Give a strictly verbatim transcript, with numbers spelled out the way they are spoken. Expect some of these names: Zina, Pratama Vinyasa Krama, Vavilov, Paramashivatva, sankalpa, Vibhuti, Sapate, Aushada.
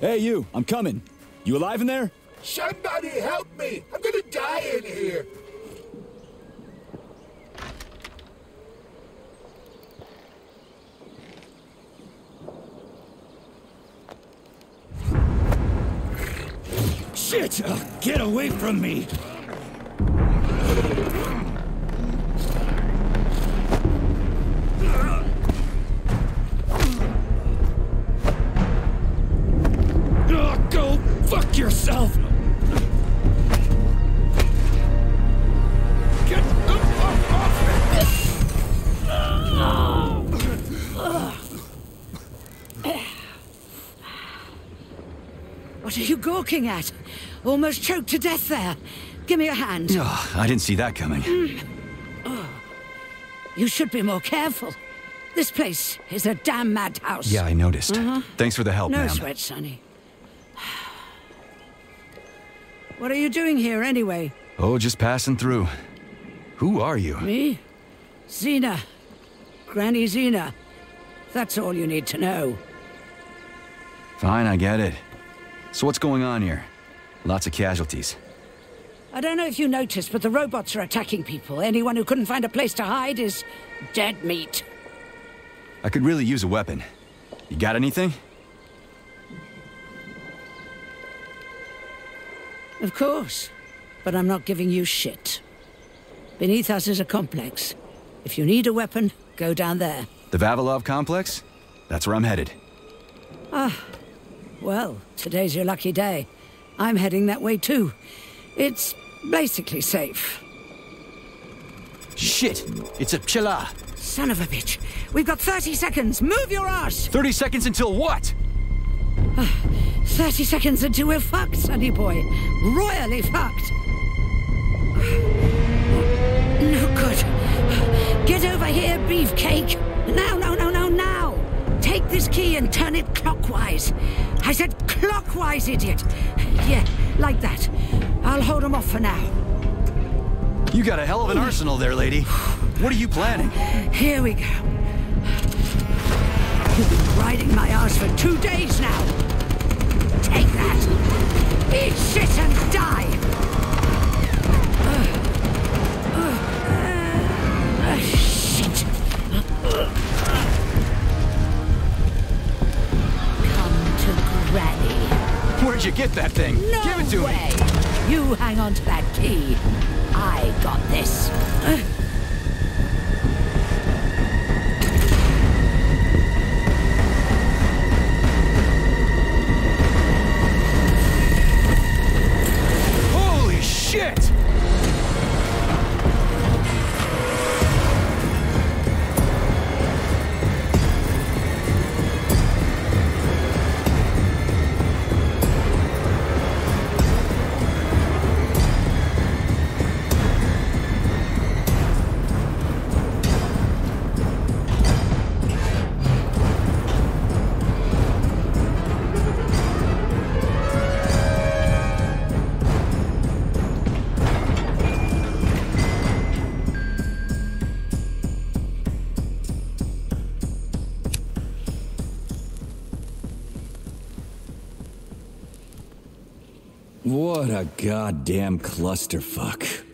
Hey, you. I'm coming. You alive in there? Somebody help me! I'm gonna die in here! Shit! Oh, get away from me! Oh, go fuck yourself! What are you gawking at? Almost choked to death there. Give me a hand. Oh, I didn't see that coming. Mm. Oh. You should be more careful. This place is a damn madhouse. Yeah, I noticed. Uh-huh. Thanks for the help, ma'am. No sweat, Sonny. What are you doing here, anyway? Oh, just passing through. Who are you? Me? Zina. Granny Zina. That's all you need to know. Fine, I get it. So what's going on here? Lots of casualties. I don't know if you noticed, but the robots are attacking people. Anyone who couldn't find a place to hide is dead meat. I could really use a weapon. You got anything? Of course. But I'm not giving you shit. Beneath us is a complex. If you need a weapon, go down there. The Vavilov complex? That's where I'm headed. Ah. Well, today's your lucky day. I'm heading that way too. It's basically safe. Shit! It's a chilla! Son of a bitch! We've got thirty seconds! Move your ass! thirty seconds until what? Uh, thirty seconds until we're fucked, sonny boy. Royally fucked! No good. Get over here, beefcake! Now, no, no, no, now! Take this key and turn it clockwise. I said clockwise, idiot. Yeah, like that. I'll hold them off for now. You got a hell of an arsenal there, lady. What are you planning? Here we go. You've been riding my ass for two days now. Take that. Eat shit and die. Uh, uh, uh, shit. Uh, Where'd you get that thing? No Give it to way. me! You hang on to that key. I got this. Uh. Holy shit! What a goddamn clusterfuck.